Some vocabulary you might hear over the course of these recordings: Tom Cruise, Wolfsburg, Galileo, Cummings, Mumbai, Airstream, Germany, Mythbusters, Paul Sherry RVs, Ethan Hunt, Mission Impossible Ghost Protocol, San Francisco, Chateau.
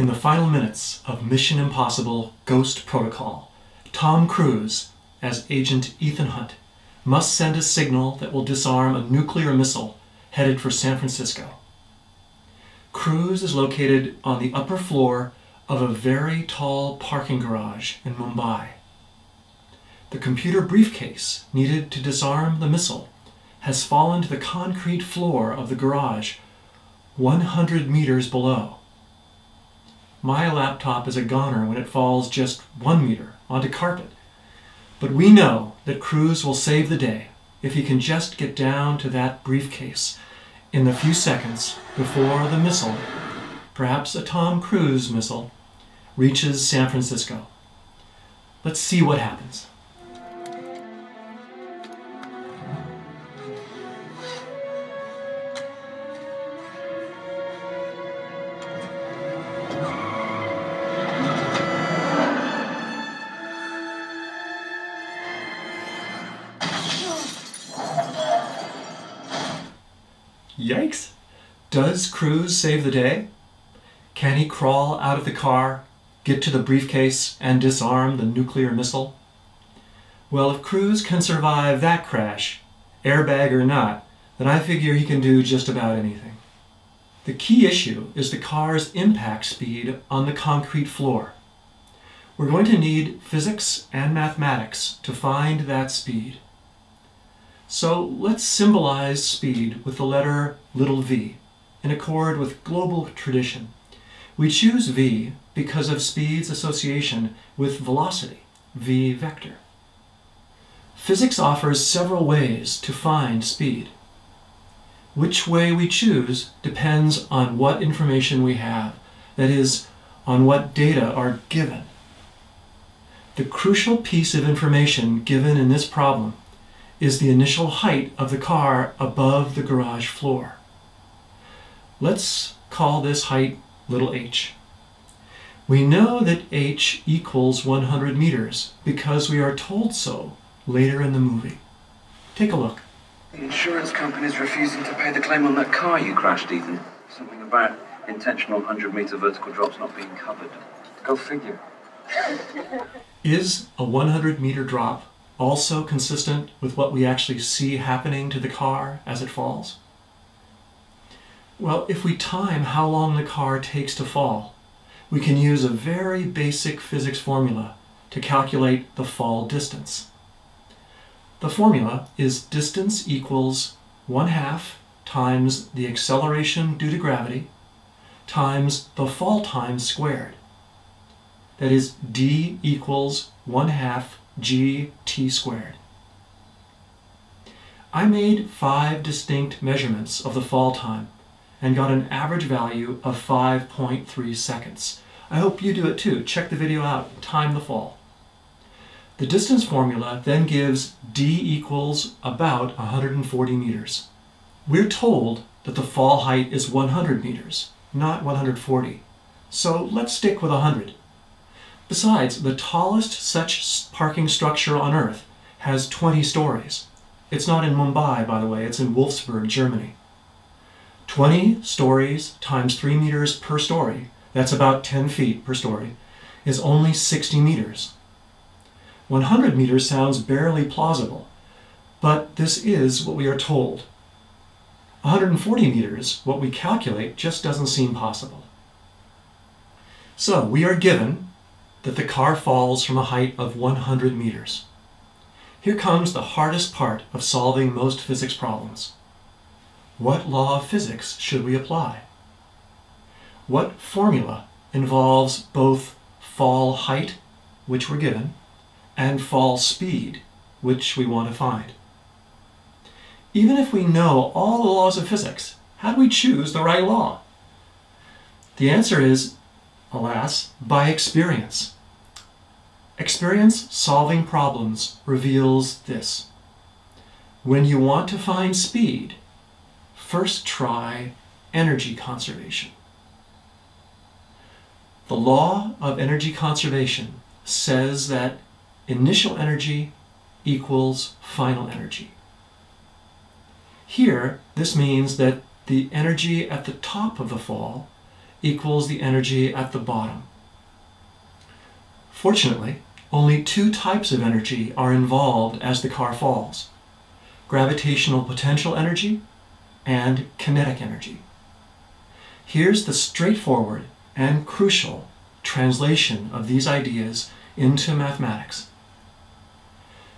In the final minutes of Mission Impossible Ghost Protocol, Tom Cruise, as Agent Ethan Hunt, must send a signal that will disarm a nuclear missile headed for San Francisco. Cruise is located on the upper floor of a very tall parking garage in Mumbai. The computer briefcase needed to disarm the missile has fallen to the concrete floor of the garage 100 meters below. My laptop is a goner when it falls just 1 meter onto carpet, but we know that Cruise will save the day if he can just get down to that briefcase in the few seconds before the missile, perhaps a Tom Cruise missile, reaches San Francisco. Let's see what happens. Yikes! Does Cruise save the day? Can he crawl out of the car, get to the briefcase, and disarm the nuclear missile? Well, if Cruise can survive that crash, airbag or not, then I figure he can do just about anything. The key issue is the car's impact speed on the concrete floor. We're going to need physics and mathematics to find that speed. So let's symbolize speed with the letter little v, in accord with global tradition. We choose v because of speed's association with velocity, v vector. Physics offers several ways to find speed. Which way we choose depends on what information we have, that is, on what data are given. The crucial piece of information given in this problem is the initial height of the car above the garage floor. Let's call this height little h. We know that h equals 100 meters because we are told so later in the movie. Take a look. The insurance company is refusing to pay the claim on that car you crashed, Ethan. Something about intentional 100-meter vertical drops not being covered. Go figure. Is a 100-meter drop also consistent with what we actually see happening to the car as it falls? Well, if we time how long the car takes to fall, we can use a very basic physics formula to calculate the fall distance. The formula is distance equals 1/2 times the acceleration due to gravity times the fall time squared. That is, d equals 1/2 gt squared. I made 5 distinct measurements of the fall time and got an average value of 5.3 seconds. I hope you do it too. Check the video out, time the fall. The distance formula then gives d equals about 140 meters. We're told that the fall height is 100 meters, not 140. So let's stick with 100. Besides, the tallest such parking structure on Earth has 20 stories. It's not in Mumbai, by the way, it's in Wolfsburg, Germany. 20 stories times 3 meters per story, that's about 10 feet per story, is only 60 meters. 100 meters sounds barely plausible, but this is what we are told. 140 meters, what we calculate, just doesn't seem possible. So we are given that the car falls from a height of 100 meters. Here comes the hardest part of solving most physics problems. What law of physics should we apply? What formula involves both fall height, which we're given, and fall speed, which we want to find? Even if we know all the laws of physics, how do we choose the right law? The answer is, alas, by experience. Experience solving problems reveals this. When you want to find speed, first try energy conservation. The law of energy conservation says that initial energy equals final energy. Here, this means that the energy at the top of the fall equals the energy at the bottom. Fortunately, only two types of energy are involved as the car falls: gravitational potential energy and kinetic energy. Here's the straightforward and crucial translation of these ideas into mathematics.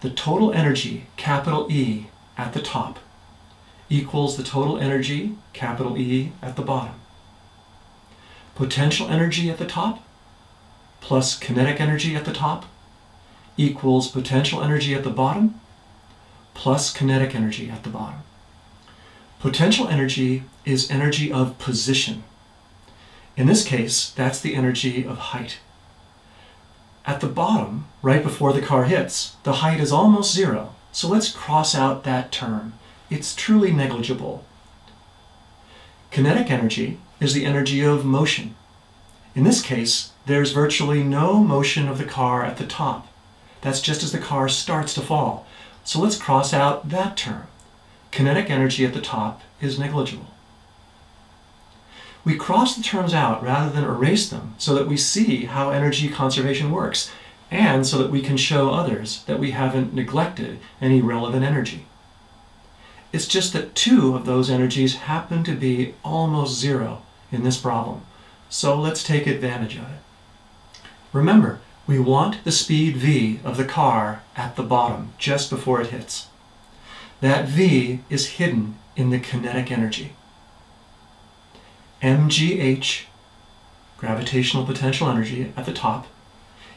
The total energy, capital E, at the top equals the total energy, capital E, at the bottom. Potential energy at the top plus kinetic energy at the top equals potential energy at the bottom plus kinetic energy at the bottom. Potential energy is energy of position. In this case, that's the energy of height. At the bottom, right before the car hits, the height is almost zero, so let's cross out that term. It's truly negligible. Kinetic energy is the energy of motion. In this case, there's virtually no motion of the car at the top. That's just as the car starts to fall. So let's cross out that term. Kinetic energy at the top is negligible. We cross the terms out rather than erase them so that we see how energy conservation works and so that we can show others that we haven't neglected any relevant energy. It's just that two of those energies happen to be almost zero in this problem, so let's take advantage of it. Remember, we want the speed v of the car at the bottom, just before it hits. That v is hidden in the kinetic energy. mgh, gravitational potential energy at the top,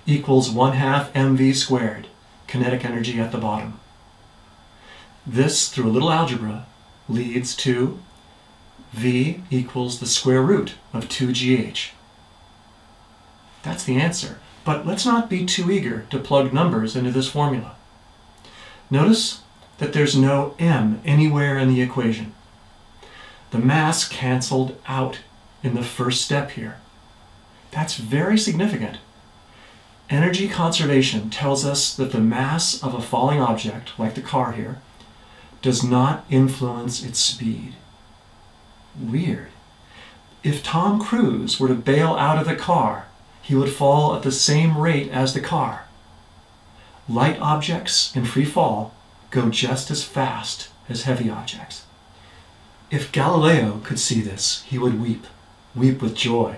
equals 1/2 mv squared, kinetic energy at the bottom. This, through a little algebra, leads to v equals the square root of 2gh. That's the answer, but let's not be too eager to plug numbers into this formula. Notice that there's no m anywhere in the equation. The mass canceled out in the first step here. That's very significant. Energy conservation tells us that the mass of a falling object, like the car here, does not influence its speed. Weird. If Tom Cruise were to bail out of the car, he would fall at the same rate as the car. Light objects in free fall go just as fast as heavy objects. If Galileo could see this, he would weep with joy.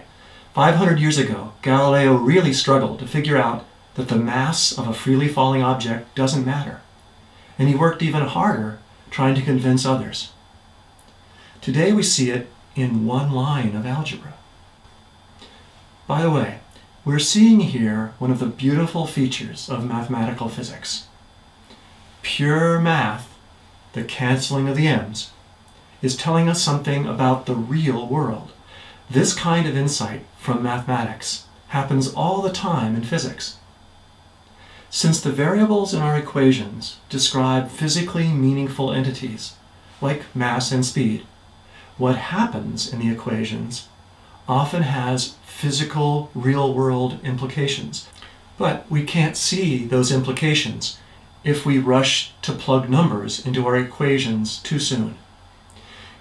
500 years ago, Galileo really struggled to figure out that the mass of a freely falling object doesn't matter, and he worked even harder trying to convince others. Today we see it in one line of algebra. By the way, we're seeing here one of the beautiful features of mathematical physics. Pure math, the canceling of the m's, is telling us something about the real world. This kind of insight from mathematics happens all the time in physics. Since the variables in our equations describe physically meaningful entities, like mass and speed, what happens in the equations often has physical, real-world implications. But we can't see those implications if we rush to plug numbers into our equations too soon.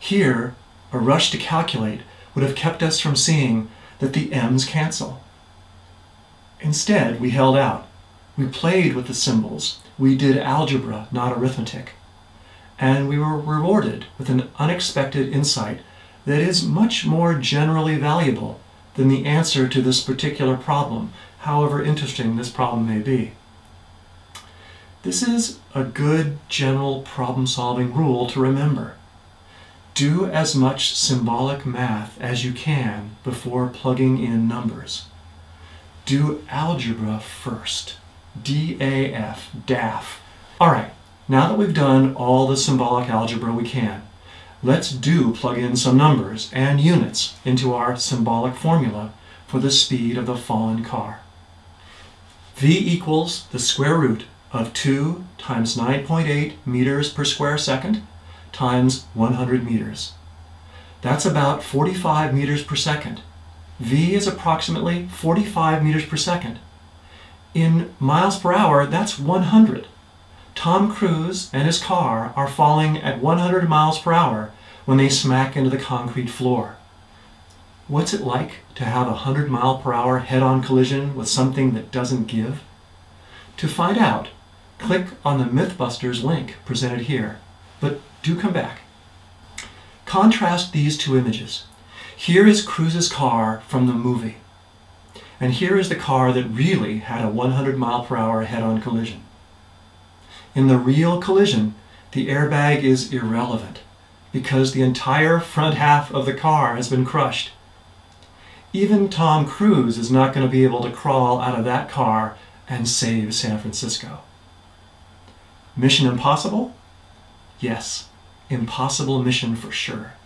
Here, a rush to calculate would have kept us from seeing that the m's cancel. Instead, we held out. We played with the symbols. We did algebra, not arithmetic. And we were rewarded with an unexpected insight that is much more generally valuable than the answer to this particular problem, however interesting this problem may be. This is a good general problem-solving rule to remember. Do as much symbolic math as you can before plugging in numbers. Do algebra first. D-A-F, DAF. All right, now that we've done all the symbolic algebra we can, let's plug in some numbers and units into our symbolic formula for the speed of the fallen car. V equals the square root of 2 times 9.8 meters per square second times 100 meters. That's about 45 meters per second. V is approximately 45 meters per second. In miles per hour, that's 100. Tom Cruise and his car are falling at 100 miles per hour when they smack into the concrete floor. What's it like to have a 100-mile-per-hour head-on collision with something that doesn't give? To find out, click on the Mythbusters link presented here, but do come back. Contrast these two images. Here is Cruise's car from the movie, and here is the car that really had a 100-mile-per-hour head-on collision. In the real collision, the airbag is irrelevant because the entire front half of the car has been crushed. Even Tom Cruise is not going to be able to crawl out of that car and save San Francisco. Mission Impossible? Yes, impossible mission for sure.